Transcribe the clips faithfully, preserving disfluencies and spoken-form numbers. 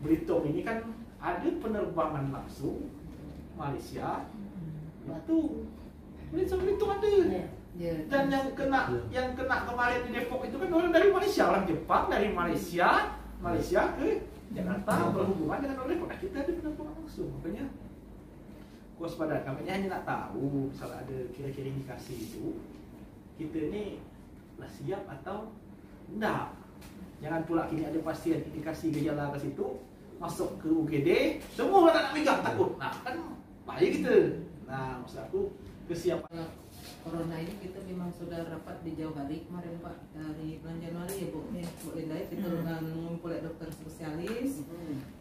Belitung ini kan ada penerbangan langsung Malaysia itu Belitung Belitung ada ya, ya, dan ya. yang kena ya. yang kena kemarin di Depok itu kan orang dari Malaysia, orang Jepang dari Malaysia Malaysia ke Jakarta ya. berhubungan dengan orang Depok. Nah, kita ada penerbangan langsung, makanya kewaspadaan kami hanya nak tahu misalnya ada kira-kira indikasi itu kita ni lah siap atau tidak. Jangan pula kini ada pasien indikasi gejala ke situ masuk ke U G D semua orang nak pegang takut, nah kan bahaya kita. Nah maksud aku kesiapan corona ini kita memang sudah rapat di jauh hari kemarin Pak, dari bulan Januari ya Bu ya, Bu Indah kita mengumpul dokter spesialis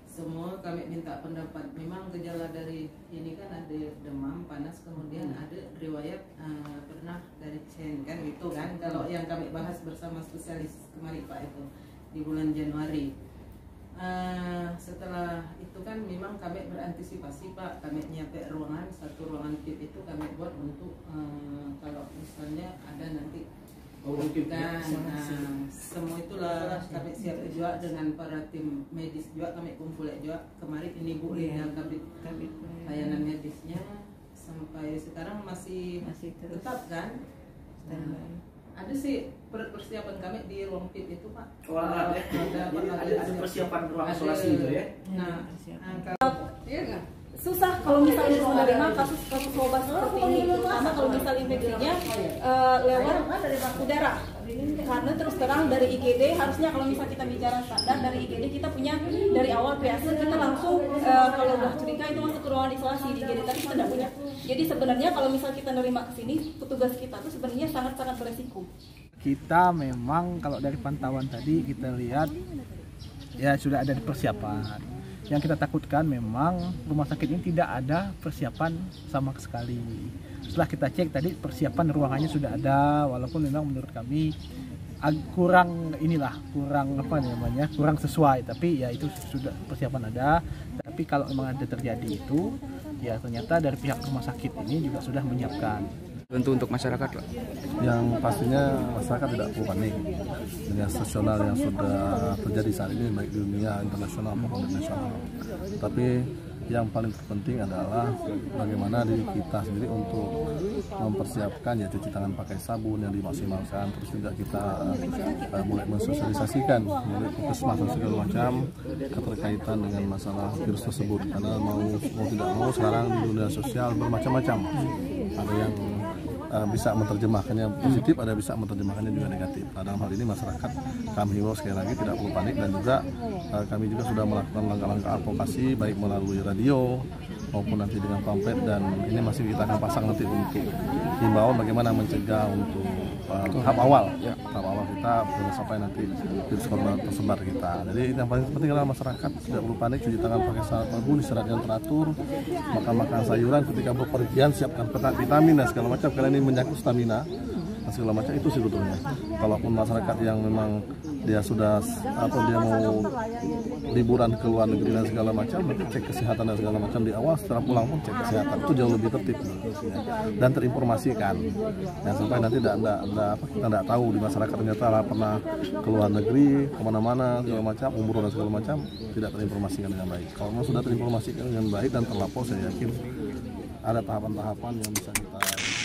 semua, kami minta pendapat. Memang gejala dari ini kan ada demam, panas, kemudian ada riwayat uh, pernah dari Chen kan gitu kan, kalau yang kami bahas bersama spesialis kemarin Pak itu di bulan Januari. Uh, setelah itu kan memang kami berantisipasi Pak, kami nyiapin ruangan, satu ruangan tip itu kami buat untuk uh, kalau misalnya ada nanti kan, nah, semua itulah kami siap juga dengan para tim medis juga, kami kumpul juga kemarin ini Bu Lina kami layanan medisnya sampai sekarang masih masih terus. tetap kan nah, ada sih persiapan kami di ruang P I T itu Pak. Wah, ada, ada, ada, ada, ada persiapan ruang isolasi itu ya. Nah, iya susah kalau misalnya menerima kasus-kasus wabah seperti ini, terutama kalau misalnya infeksinya uh, lewat udara. Karena terus terang dari I G D harusnya kalau misalnya kita bicara standar dari I G D kita punya dari awal P A S I kita langsung uh, kalau udah curiga itu masuk ke ruangan isolasi di I G D, tapi kita tidak punya. Jadi sebenarnya kalau misalnya kita nerima ke sini petugas kita itu sebenarnya sangat-sangat beresiko. Kita memang kalau dari pantauan tadi kita lihat ya sudah ada persiapan. Yang kita takutkan memang rumah sakit ini tidak ada persiapan sama sekali. Setelah kita cek tadi persiapan ruangannya sudah ada, walaupun memang menurut kami kurang inilah, kurang apa namanya, kurang sesuai. Tapi ya itu sudah persiapan ada. Tapi kalau memang ada terjadi itu, ya ternyata dari pihak rumah sakit ini juga sudah menyiapkan. Tentu untuk masyarakat Pak. Yang pastinya masyarakat tidak perlu panik. Dengan nasional yang sudah terjadi saat ini baik di dunia internasional maupun nasional. Tapi yang paling penting adalah bagaimana diri kita sendiri untuk mempersiapkan ya cuci tangan pakai sabun yang dimaksimalkan, terus juga kita uh, mulai mensosialisasikan, mulai puskesmas segala macam keterkaitan dengan masalah virus tersebut. Karena mau, mau tidak mau sekarang di dunia sosial bermacam-macam. Ada yang Uh, bisa menerjemahkannya positif, ada bisa menerjemahkannya juga negatif. Nah, dalam hal ini masyarakat kami himbau sekali lagi tidak perlu panik, dan juga uh, kami juga sudah melakukan langkah-langkah advokasi baik melalui radio maupun nanti dengan pamflet, dan ini masih kita akan pasang nanti untuk himbauan bagaimana mencegah untuk uh, tahap awal ya, tahap awal kita sampai nanti virus corona tersebar kita. Jadi yang paling penting adalah masyarakat tidak perlu panik, cuci tangan pakai sabun, istirahat yang teratur, makan-makan sayuran, ketika berpergian siapkan peta vitamin dan segala macam karena ini menyangkut stamina dan segala macam itu sebetulnya. Kalaupun masyarakat yang memang dia sudah atau dia mau liburan ke luar negeri dan segala macam, cek kesehatan dan segala macam di awal, setelah pulang pun cek kesehatan, itu jauh lebih tertib dan terinformasikan. Nah, sampai nanti tidak tidak apa kita tidak tahu di masyarakat ternyata pernah ke luar negeri kemana-mana segala macam, umroh dan segala macam tidak terinformasikan dengan baik. Kalau memang sudah terinformasikan dengan baik dan terlapor, saya yakin ada tahapan-tahapan yang bisa kita